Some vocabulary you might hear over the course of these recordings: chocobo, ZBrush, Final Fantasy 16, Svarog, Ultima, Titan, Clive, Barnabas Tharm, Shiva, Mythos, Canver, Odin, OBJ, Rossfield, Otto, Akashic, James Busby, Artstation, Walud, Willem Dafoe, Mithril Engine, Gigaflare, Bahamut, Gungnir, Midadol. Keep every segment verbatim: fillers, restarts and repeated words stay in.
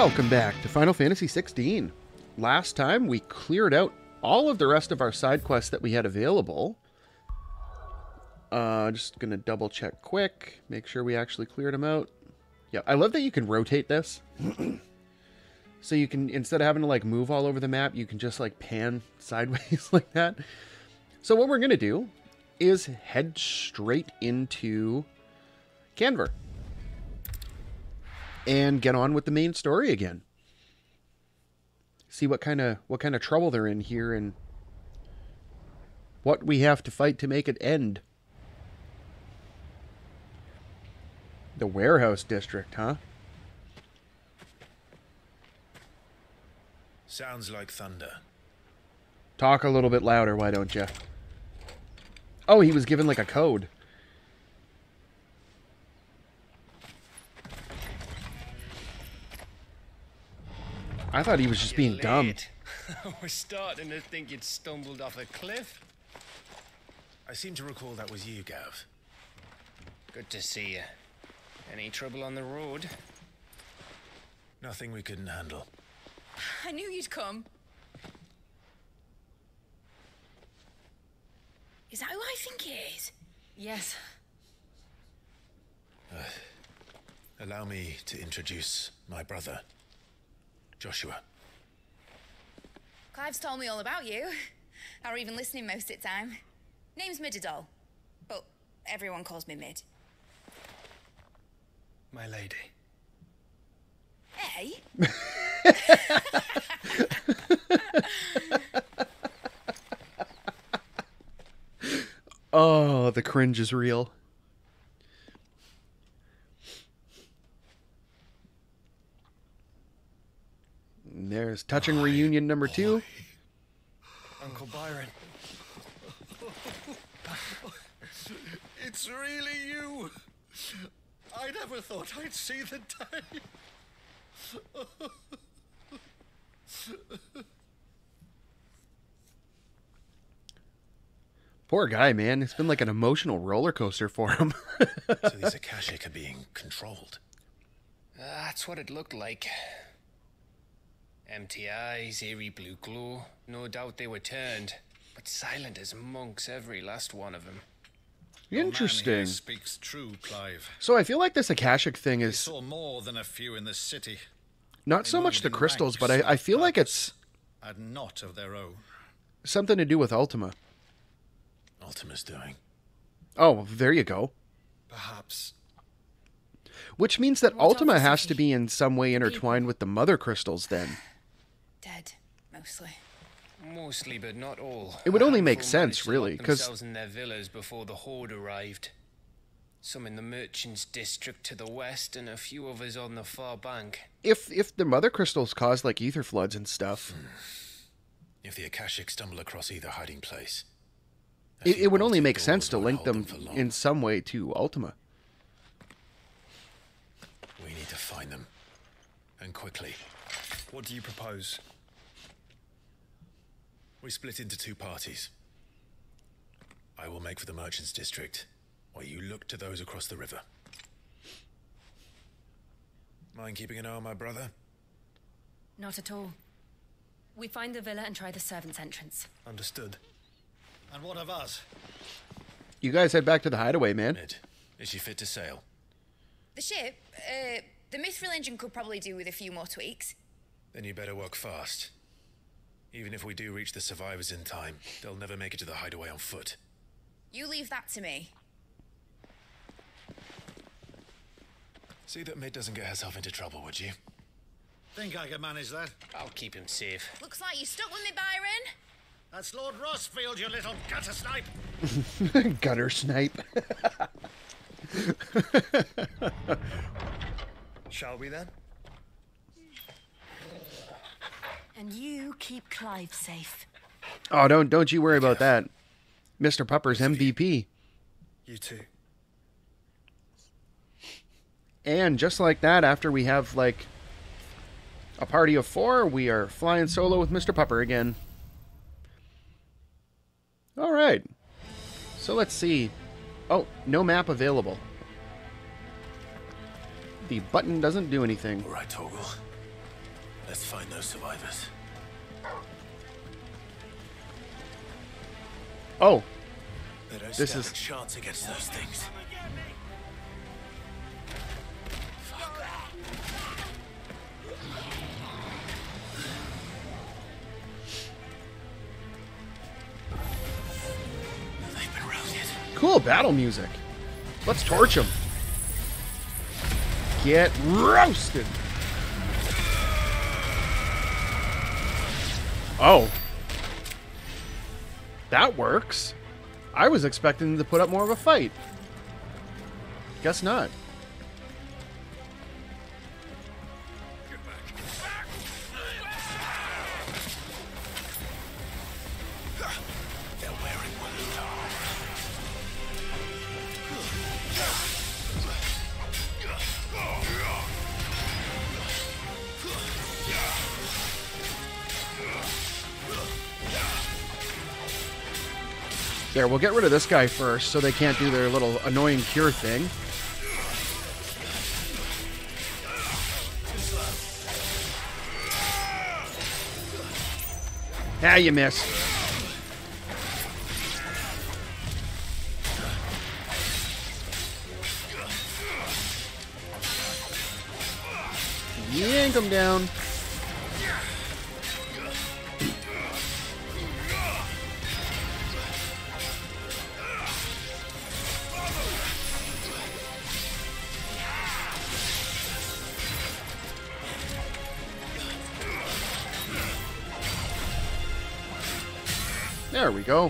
Welcome back to Final Fantasy sixteen. Last time we cleared out all of the rest of our side quests that we had available. Uh, just going to double check quick, make sure we actually cleared them out. Yeah, I love that you can rotate this. So you can, instead of having to like move all over the map, you can just like pan sideways like that. So what we're going to do is head straight into Canver and get on with the main story again. See what kind of what kind of trouble they're in here and what we have to fight to make it end. The warehouse district, huh? Sounds like thunder. Talk a little bit louder, why don't you? Oh, he was given like a code. I thought he was just being dumb. I was starting to think you'd stumbled off a cliff. I seem to recall that was you, Gav. Good to see you. Any trouble on the road? Nothing we couldn't handle. I knew you'd come. Is that who I think it is? Yes. Uh, allow me to introduce my brother. Joshua. Clive's told me all about you. Or even listening most of the time. Name's Midadol, but everyone calls me Mid. My lady. Hey. Oh, the cringe is real. There's touching oh, reunion number oh, two. Uncle Byron. It's really you. I never thought I'd see the day. Poor guy, man. It's been like an emotional roller coaster for him. So these Akashic are being controlled. Uh, that's what it looked like. Empty eyes, eerie blue glow. No doubt they were turned, but silent as monks, every last one of them. Interesting. The man here speaks true, Clive. So I feel like this Akashic thing is... We saw more than a few in the city. Not so much the crystals, but I, I feel like it's... Had not of their own. Something to do with Ultima. Ultima's doing. Oh, there you go. Perhaps. Which means that Ultima has to be in some way intertwined with the mother crystals then. Dead, mostly. Mostly, but not all. It would only make sense, really, because themselves in their villas before the horde arrived. Some in the merchants' district to the west, and a few others on the far bank. If if the mother crystals cause like ether floods and stuff, hmm. if the Akashic stumble across either hiding place, it, it would only make sense to link them, them in some way to Ultima. We need to find them, and quickly. What do you propose? We split into two parties. I will make for the merchants' district, while you look to those across the river. Mind keeping an eye on my brother? Not at all. We find the villa and try the servants' entrance. Understood. And what of us? You guys head back to the hideaway, man. Mid, is she fit to sail? The ship? Uh, the Mithril Engine could probably do with a few more tweaks. Then you better work fast. Even if we do reach the survivors in time, they'll never make it to the hideaway on foot. You leave that to me. See that Mid doesn't get herself into trouble, would you? Think I can manage that. I'll keep him safe. Looks like you stuck with me, Byron. That's Lord Rossfield, you little gutter snipe. Gutter snipe. Shall we then? And you keep Clive safe. Oh, don't don't you worry about that. Mister Pupper's M V P. You too. And just like that, after we have like a party of four, we are flying solo with Mister Pupper again. All right. So let's see. Oh, no map available. The button doesn't do anything. All right, Toggle. Let's find those survivors. Oh. They don't this is a chance against those things. Fuck. They've been routed. Cool battle music. Let's torch them. Get roasted. Oh. That works. I was expecting to put up more of a fight. Guess not. There, we'll get rid of this guy first so they can't do their little annoying cure thing. Ah, you missed. Yank him down. There we go.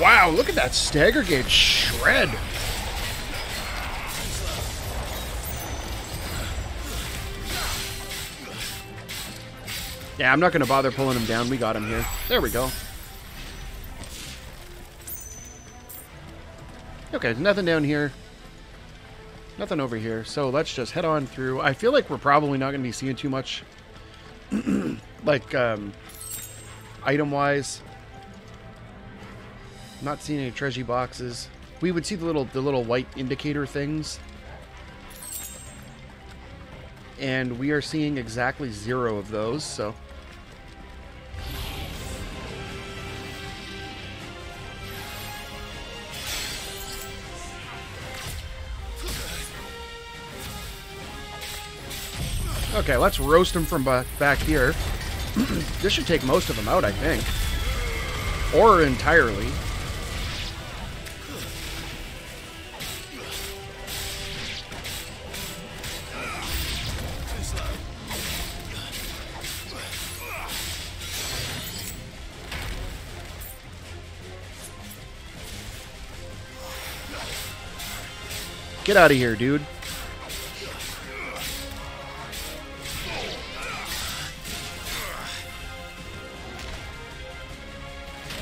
Wow, look at that stagger gauge shred. Yeah, I'm not going to bother pulling him down. We got him here. There we go. Okay, there's nothing down here. Nothing over here. So let's just head on through. I feel like we're probably not going to be seeing too much, like, um, item-wise. Not seeing any treasure boxes. We would see the little, the little white indicator things. And we are seeing exactly zero of those, so... Okay, let's roast them from back here. This should take most of them out, I think. Or entirely. Get out of here, dude.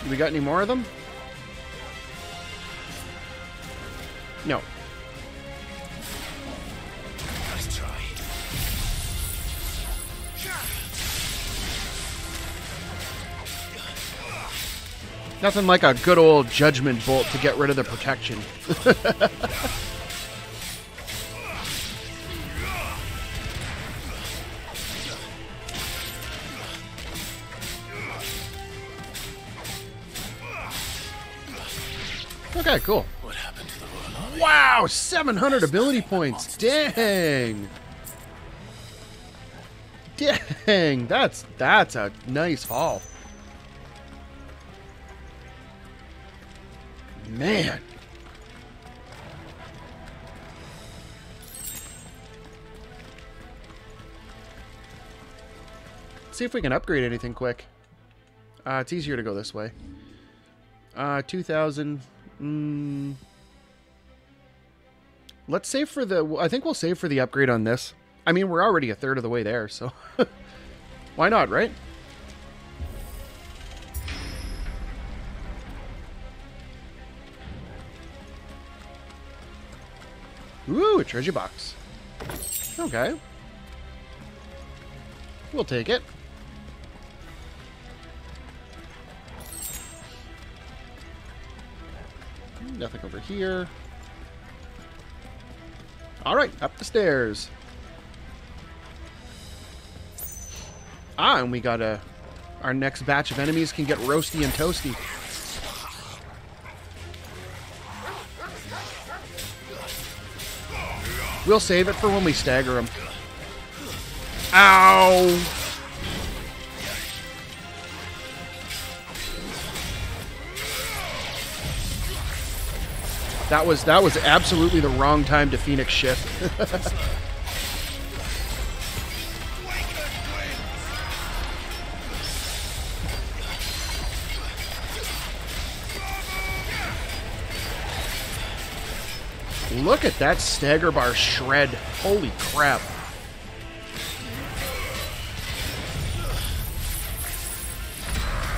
We got any more of them? No. Nice try. Nothing like a good old judgment bolt to get rid of the protection. Okay, cool. What happened to the Royal Army? Wow, seven hundred ability points. Dang. Dang, that's that's a nice haul. Man. Let's see if we can upgrade anything quick. Uh, it's easier to go this way. Uh, two thousand... Mm. Let's save for the... I think we'll save for the upgrade on this. I mean, we're already a third of the way there, so... Why not, right? Ooh, a treasure box. Okay. We'll take it. Nothing over here. Alright, up the stairs. Ah, and we got a... Our next batch of enemies can get roasty and toasty. We'll save it for when we stagger them. Ow! That was that was absolutely the wrong time to Phoenix shift. Look at that stagger bar shred. Holy crap.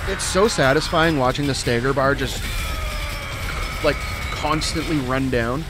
It's so satisfying watching the stagger bar just like constantly run down.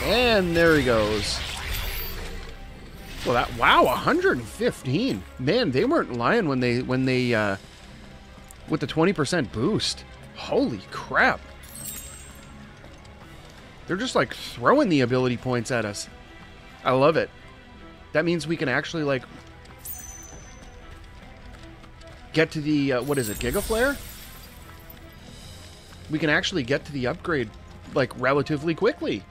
And there he goes. Well, that wow, one hundred fifteen. Man, they weren't lying when they when they uh, with the twenty percent boost. Holy crap! They're just like throwing the ability points at us. I love it. That means we can actually like get to the uh, what is it, Gigaflare? We can actually get to the upgrade like relatively quickly.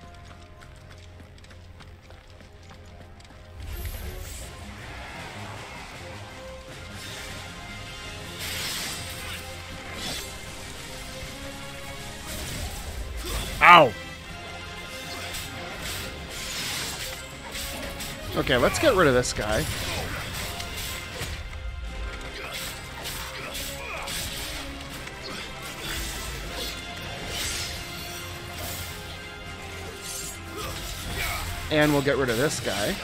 Ow. Okay, let's get rid of this guy. And we'll get rid of this guy.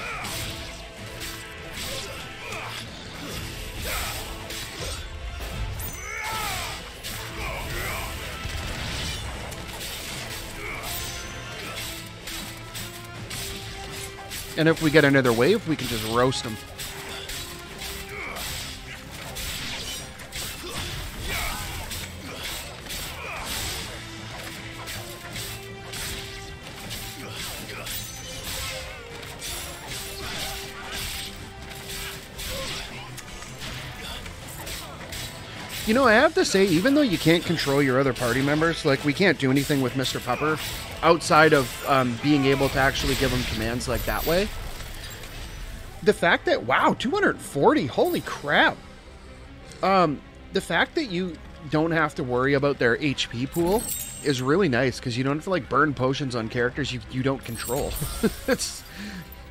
And if we get another wave, we can just roast them. You know, I have to say, even though you can't control your other party members, like, we can't do anything with Mister Pupper outside of um, being able to actually give him commands like that way. The fact that, wow, two hundred forty, holy crap. Um, the fact that you don't have to worry about their H P pool is really nice, because you don't have to, like, burn potions on characters you, you don't control. It's,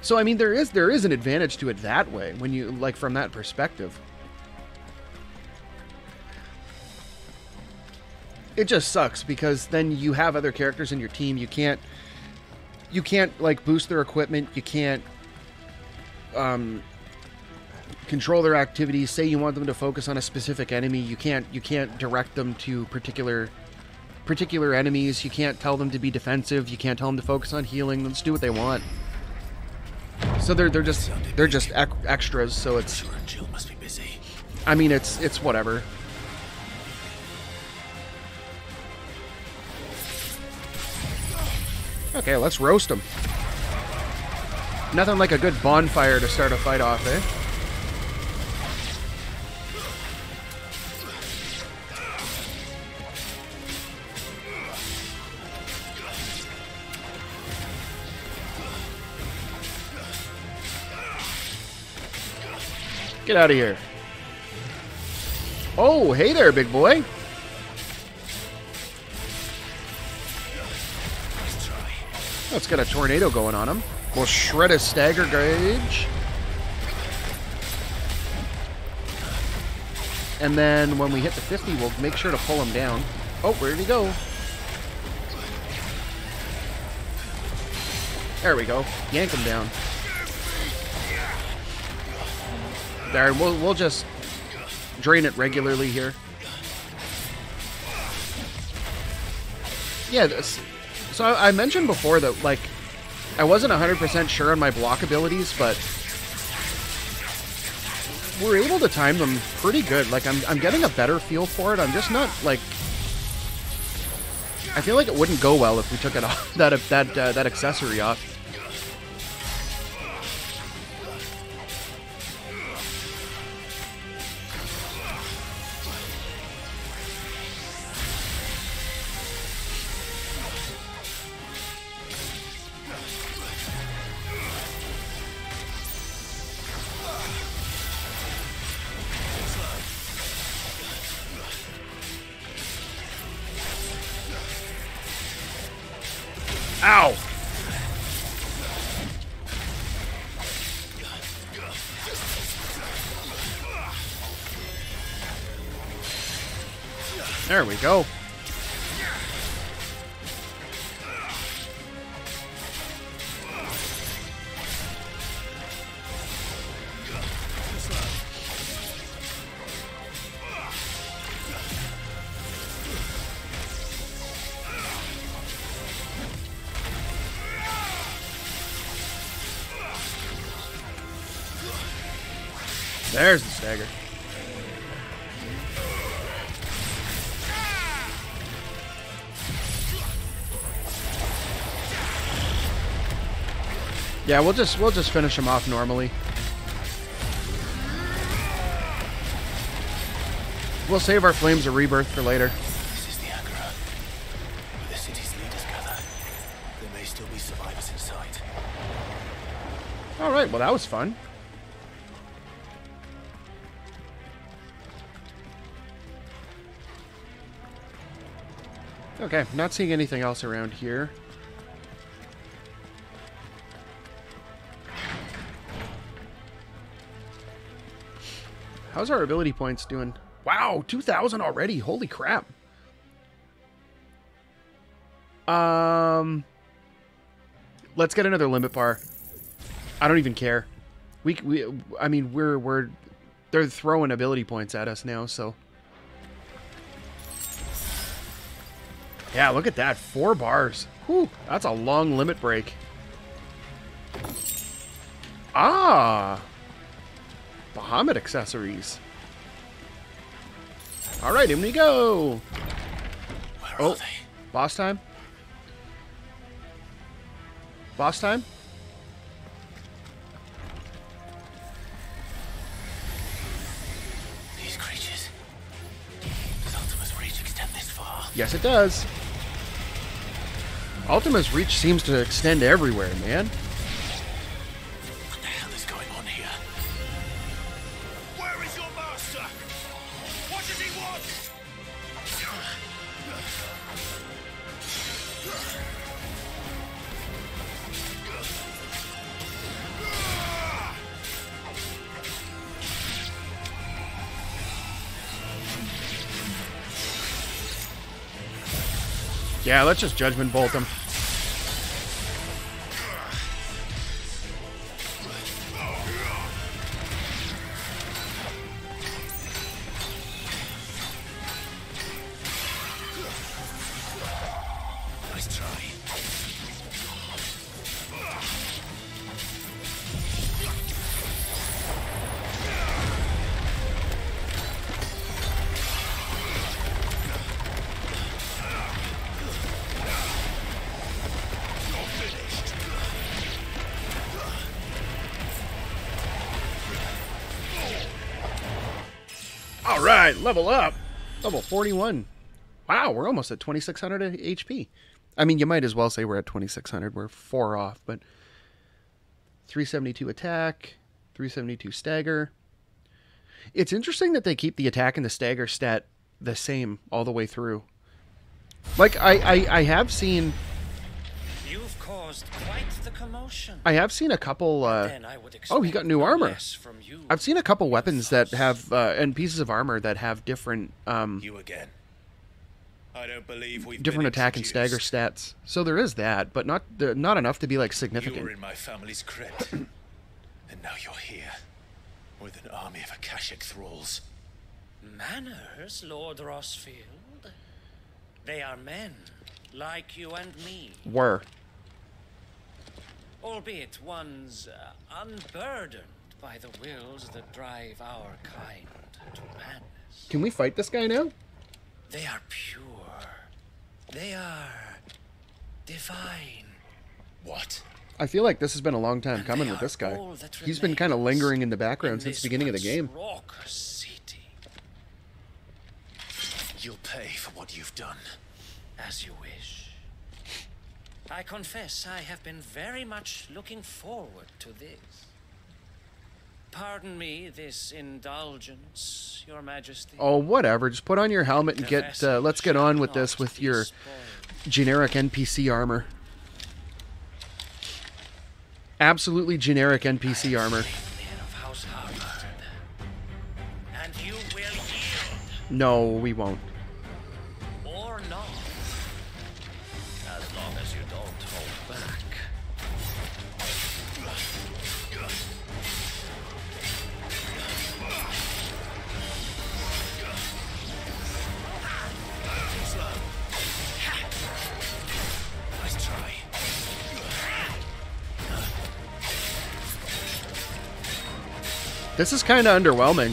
so, I mean, there is there is an advantage to it that way, when you, like, from that perspective. It just sucks because then you have other characters in your team. You can't, you can't like boost their equipment. You can't um, control their activities. Say you want them to focus on a specific enemy. You can't, you can't direct them to particular, particular enemies. You can't tell them to be defensive. You can't tell them to focus on healing. Let's do what they want. So they're they're just they're just ec extras. So it's. I mean, it's it's whatever. Okay, let's roast them. Nothing like a good bonfire to start a fight off, eh? Get out of here. Oh, hey there, big boy. Let's get a tornado going on him. We'll shred his stagger gauge. And then when we hit the fifty, we'll make sure to pull him down. Oh, where'd he go? There we go. Yank him down. There, we'll, we'll just drain it regularly here. Yeah, this, so I, I mentioned before that, like, I wasn't one hundred percent sure on my block abilities, but we're able to time them pretty good. Like, I'm, I'm getting a better feel for it. I'm just not, like... I feel like it wouldn't go well if we took it off, that that uh, that accessory off. Ow! There we go. There's the stagger. Yeah, we'll just we'll just finish him off normally. We'll save our flames of rebirth for later. This is the Agora, where the city's leaders gather. There may still be survivors in sight. All right, well that was fun. Okay, not seeing anything else around here. How's our ability points doing? Wow, two thousand already. Holy crap. Um, let's get another limit bar. I don't even care. We, we I mean, we're we're they're throwing ability points at us now, so. Yeah, look at that. Four bars. Whew, that's a long limit break. Ah! Bahamut accessories. Alright, in we go! Where oh, are they? Boss time? Boss time? These creatures. Does Ultima's reach extend this far? Yes, it does. Ultima's reach seems to extend everywhere, man. What the hell is going on here? Where is your master? What does he want? Yeah, let's just Judgment Bolt him. Nice try. Alright, level up! Level forty-one. Wow, we're almost at twenty-six hundred H P. I mean, you might as well say we're at twenty-six hundred. We're four off, but... three seventy-two attack, three seventy-two stagger, It's interesting that they keep the attack and the stagger stat the same all the way through. Like, I, I, I have seen... You've caused quite the commotion. I have seen a couple... Uh, oh, he got new armor. I've seen a couple weapons that have... Uh, and pieces of armor that have different... Um, you again. I don't believe we've different attack and stagger stats. So there is that, but not not enough to be, like, significant. You were in my family's crypt, and now you're here, with an army of Akashic thralls. Manners, Lord Rossfield. They are men, like you and me. Were. Albeit one's uh, unburdened by the wills that drive our kind to madness. Can we fight this guy now? They are pure. They are divine. What? I feel like this has been a long time and coming with this guy. He's been kind of lingering in the background in since the beginning of the game. City. You'll pay for what you've done. As you wish. I confess I have been very much looking forward to this. Pardon me, this indulgence, Your Majesty. Oh, whatever. Just put on your helmet and get. Uh, let's get on with this with your generic N P C armor. Absolutely generic N P C armor. No, we won't. Or not, as long as you don't hold back. This is kind of underwhelming.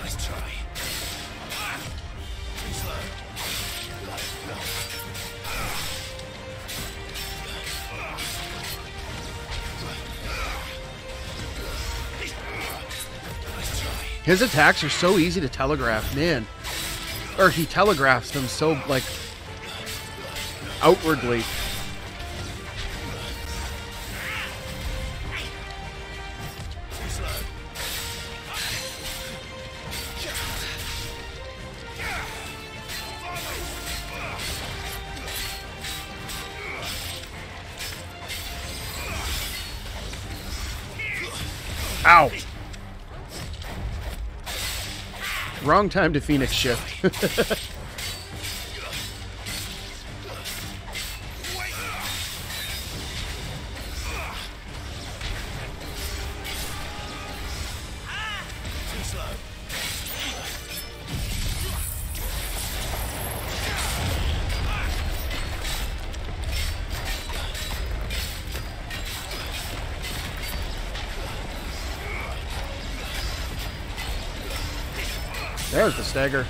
Nice try. His attacks are so easy to telegraph, man. Or he telegraphs them so, like, outwardly. Ow! Wrong time to Phoenix shift. There's the stagger.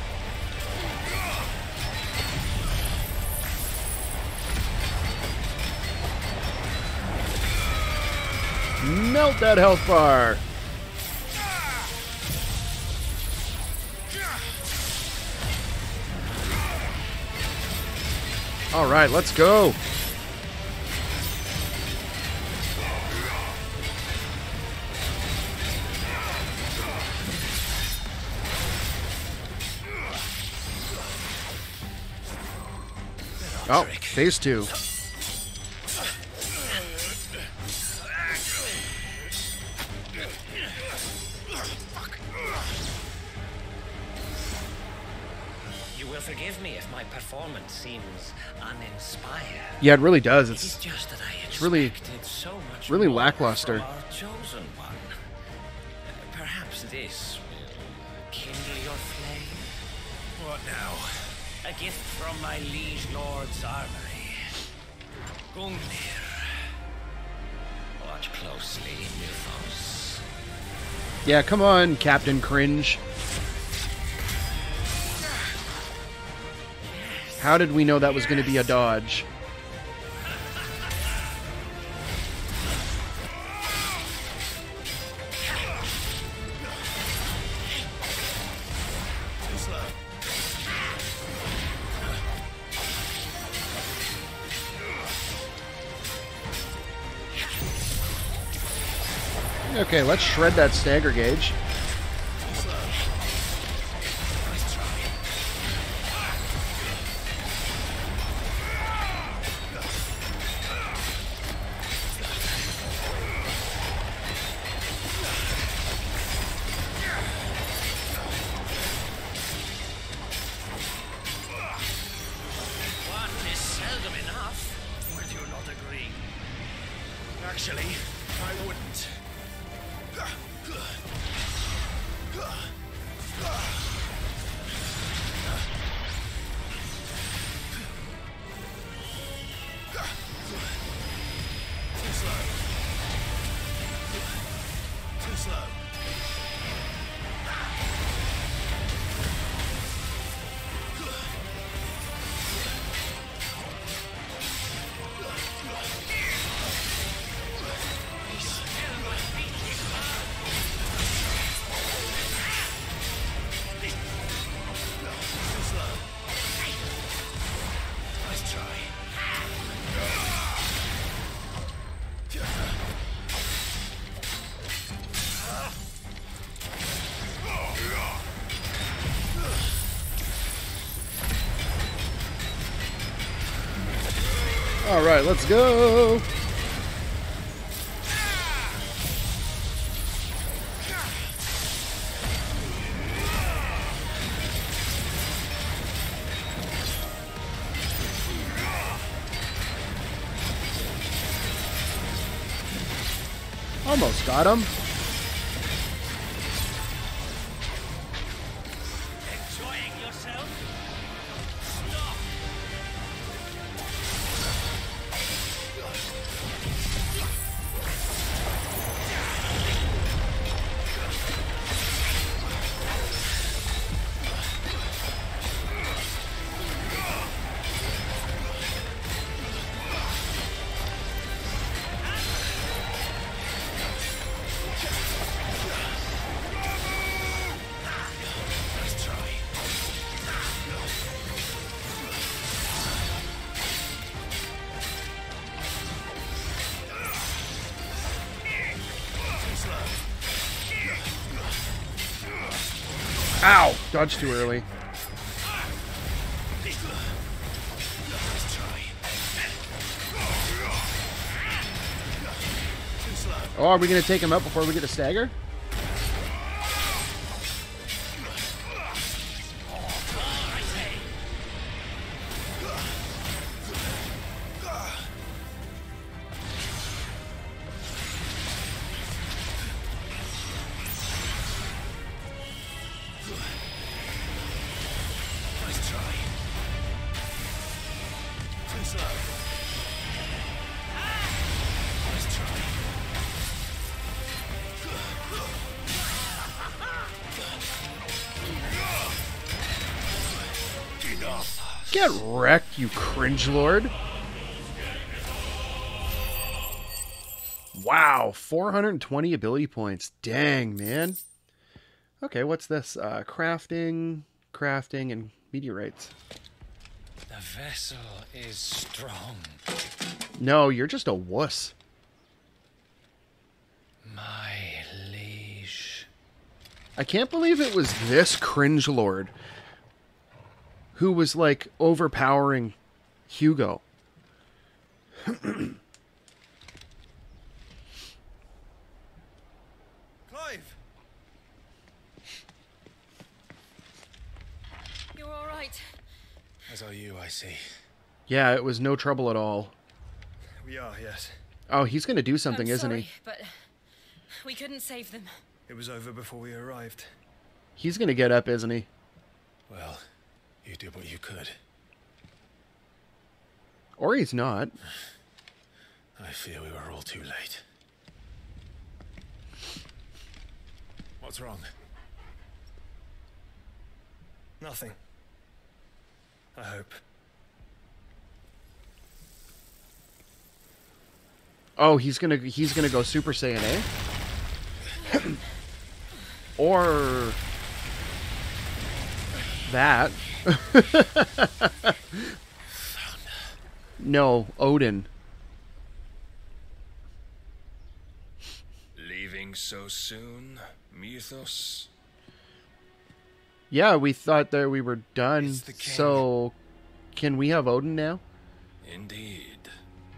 Melt that health bar. All right, let's go. Oh, phase two. You will forgive me if my performance seems uninspired. Yeah, it really does. It's, it's just that I it's really, so much really lackluster. Our chosen one. Perhaps this will kindle your flame. What now? A gift from my liege lord's armory. Gungnir. Watch closely, Mythos. Yeah, come on, Captain Cringe. Yes. How did we know that was yes. going to be a dodge? Okay, let's shred that stagger gauge. Alright, let's go! Almost got him. Ow! Dodged too early. Oh, are we gonna take him up before we get a stagger? Get wrecked, you cringe lord. Wow, four hundred twenty ability points. Dang, man. Okay, what's this? Uh, crafting, crafting, and meteorites. The vessel is strong. No, you're just a wuss. My liege. I can't believe it was this cringe lord who was, like, overpowering Hugo. Clive! You're all right. As are you, I see. Yeah, it was no trouble at all. We are, yes. Oh, he's going to do something, I'm isn't sorry, he? But we couldn't save them. It was over before we arrived. He's going to get up, isn't he? Well... you did what you could. Or he's not. I fear we were all too late. What's wrong? Nothing. I hope. Oh, he's gonna he's gonna go Super Saiyan, eh? Or that. No, Odin. Leaving leaving so soon, Mythos? Yeah, we thought that we were done, so can we have Odin now? Indeed.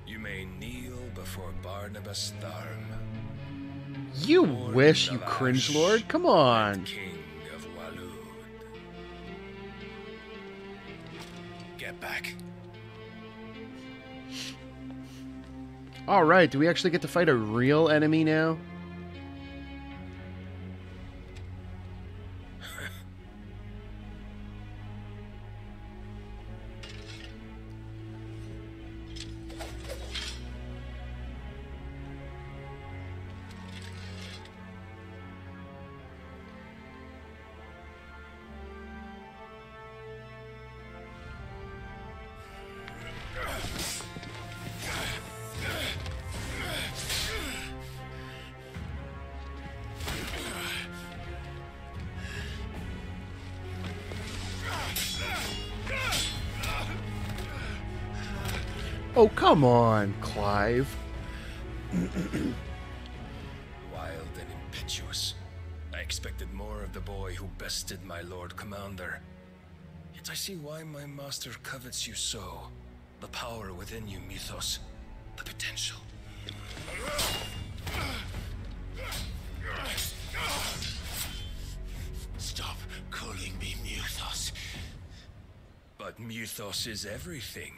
You may kneel before Barnabas Tharm. You Lord wish, you cringe lord. Come on. King of Walud. Get back. All right, do we actually get to fight a real enemy now? Oh, come on, Clive. Wild and impetuous. I expected more of the boy who bested my Lord Commander. Yet I see why my master covets you so. The power within you, Mythos. The potential. Stop calling me Mythos. But Mythos is everything.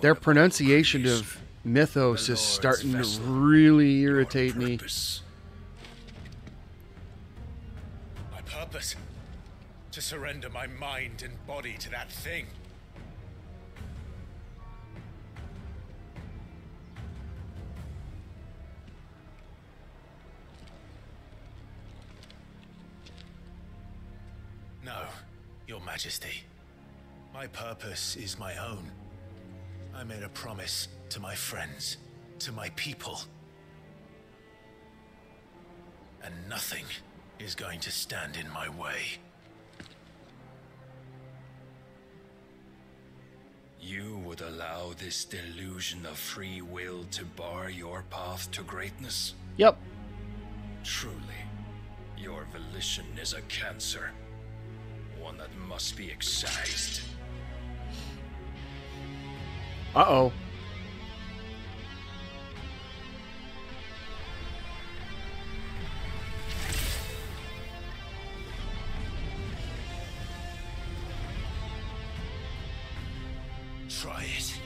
Their pronunciation of Mythos is starting to really irritate me. My purpose? To surrender my mind and body to that thing. No, Your Majesty. My purpose is my own. I made a promise to my friends, to my people. And nothing is going to stand in my way. You would allow this delusion of free will to bar your path to greatness? Yep. Truly, your volition is a cancer, one that must be excised. Uh-oh. Try it.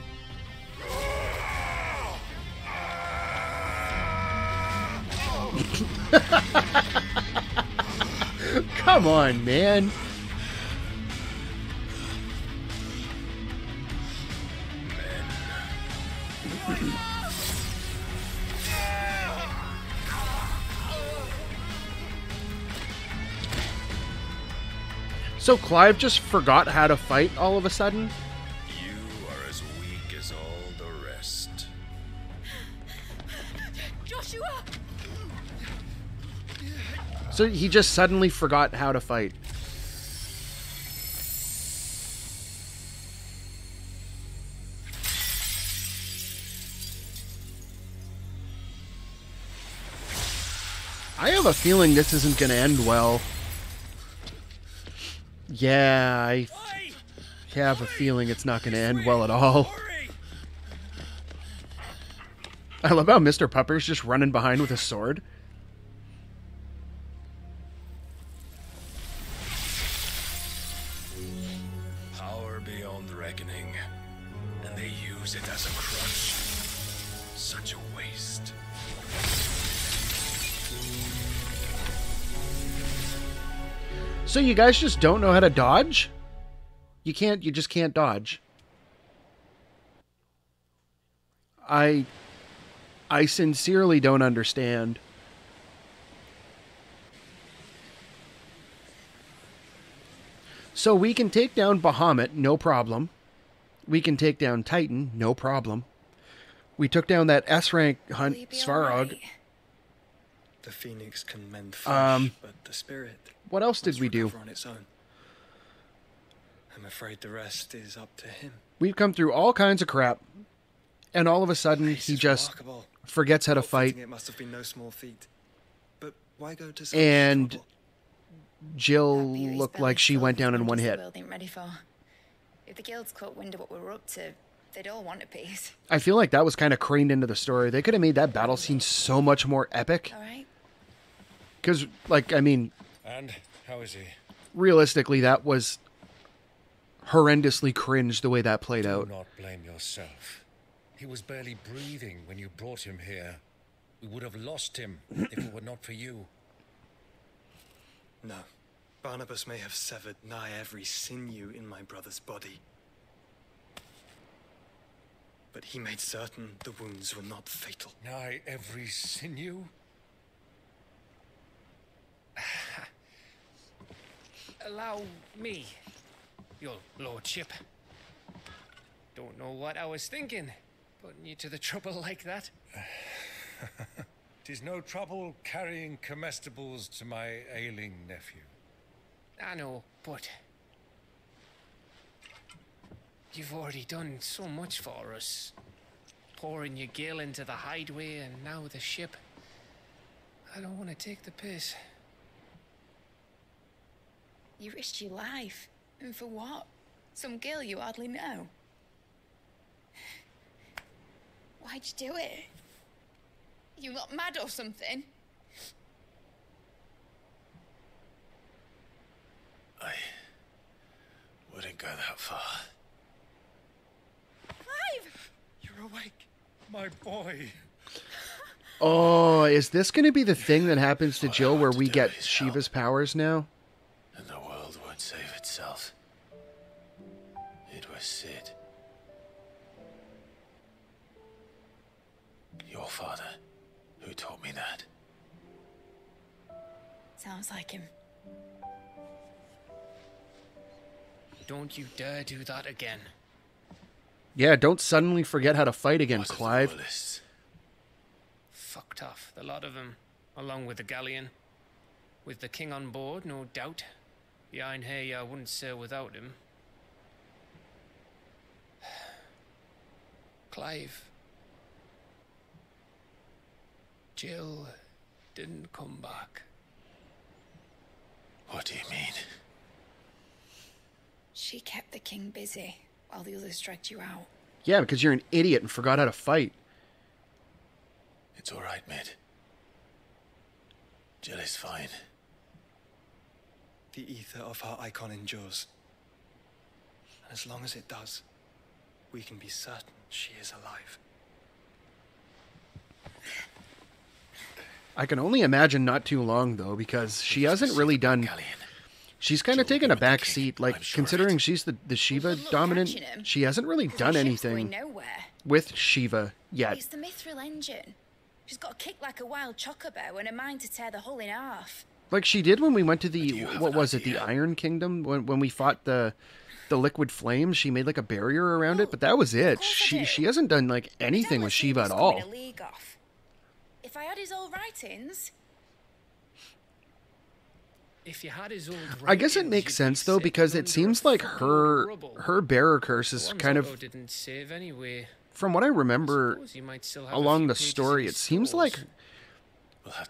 Come on, man. So Clive just forgot how to fight all of a sudden? You are as weak as all the rest. Joshua! So he just suddenly forgot how to fight. I have a feeling this isn't going to end well. Yeah, I have a feeling it's not going to end well at all. I love how Mister Pupper's just running behind with a sword. Power beyond reckoning, and they use it as a crutch. Such a waste. So you guys just don't know how to dodge? You can't, you just can't dodge. I, I sincerely don't understand. So we can take down Bahamut, no problem. We can take down Titan, no problem. We took down that S rank hunt Svarog. The phoenix can mend flesh, um, but the spirit. What else did we do? On its own. I'm afraid the rest is up to him. We've come through all kinds of crap, And all of a sudden, this he just remarkable. forgets how to fight. It must have been no small feat. But why go to and trouble? Jill looked like she went down in one hit. Ready for. If the guilds caught wind of what we were up to, they'd all want a piece. I feel like that was kind of craned into the story. They could have made that battle scene so much more epic. All right. Because, like, I mean... And how is he? Realistically, that was horrendously cringe the way that played out. Do not blame yourself. He was barely breathing when you brought him here. We would have lost him if it were not for you. No. Barnabas may have severed nigh every sinew in my brother's body. But he made certain the wounds were not fatal. Nigh every sinew? Allow me, your lordship. Don't know what I was thinking, putting you to the trouble like that. Tis no trouble carrying comestibles to my ailing nephew. I know, but... You've already done so much for us. Pouring your gill into the hideaway and now the ship. I don't want to take the piss. You risked your life. And for what? Some girl you hardly know. Why'd you do it? You got mad or something? I wouldn't go that far. Clive! You're awake, my boy. Oh, is this going to be the thing that happens to Jill where we get Shiva's powers now? And the world won't save itself. It was Sid. Your father, who taught me that. Sounds like him. Don't you dare do that again. Yeah, don't suddenly forget how to fight again, what Clive. Fucked off, the lot of them, along with the galleon. With the king on board, no doubt. Behind here, I wouldn't sail without him. Clive. Jill didn't come back. What do you mean? She kept the king busy while the others dragged you out. Yeah, because you're an idiot and forgot how to fight. It's all right, mate. Jill is fine. The ether of our icon endures. And as long as it does, we can be certain she is alive. I can only imagine not too long, though, because she hasn't really done... She's kind of taken a back seat, like, sure considering she's the, the Shiva dominant, she hasn't really done anything with Shiva yet. It's the Mithril Engine. She's got a kick like a wild chocobo and a mind to tear the hull in half. Like she did when we went to the, what was idea? it, the Iron Kingdom? When, when we fought the the liquid flames, she made, like, a barrier around oh, it, but that was it. She she hasn't done, like, anything with Shiva at all. Off. If I had his old writings... If you had his old writings, I guess it makes sense though, because it seems like her her bearer curse is kind of didn't save anyway. From what I remember along the story, it seems like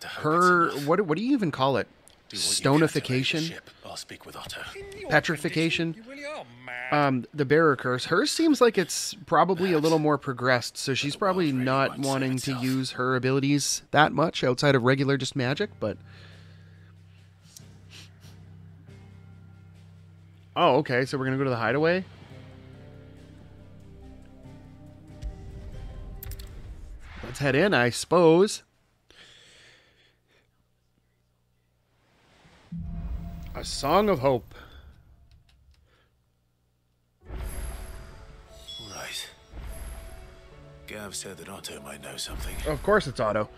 her what what do you even call it? Stonification, petrification, um, the bearer curse. Hers seems like it's probably a little more progressed, so she's probably not wanting to use her abilities that much outside of regular just magic, but. Oh, okay, so we're going to go to the hideaway? Let's head in, I suppose. A Song of Hope. All right. Gav said that Otto might know something. Of course it's Otto.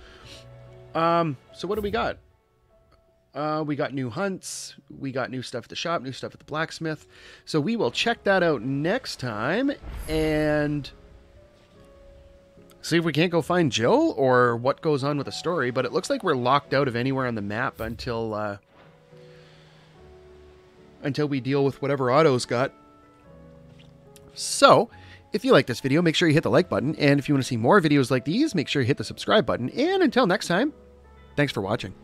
Um, so what do we got? Uh, we got new hunts, we got new stuff at the shop, new stuff at the blacksmith. So we will check that out next time and see if we can't go find Jill or what goes on with the story. But it looks like we're locked out of anywhere on the map until uh, until we deal with whatever Otto's got. So If you like this video, make sure you hit the like button, and if you want to see more videos like these, make sure you hit the subscribe button, and until next time, thanks for watching.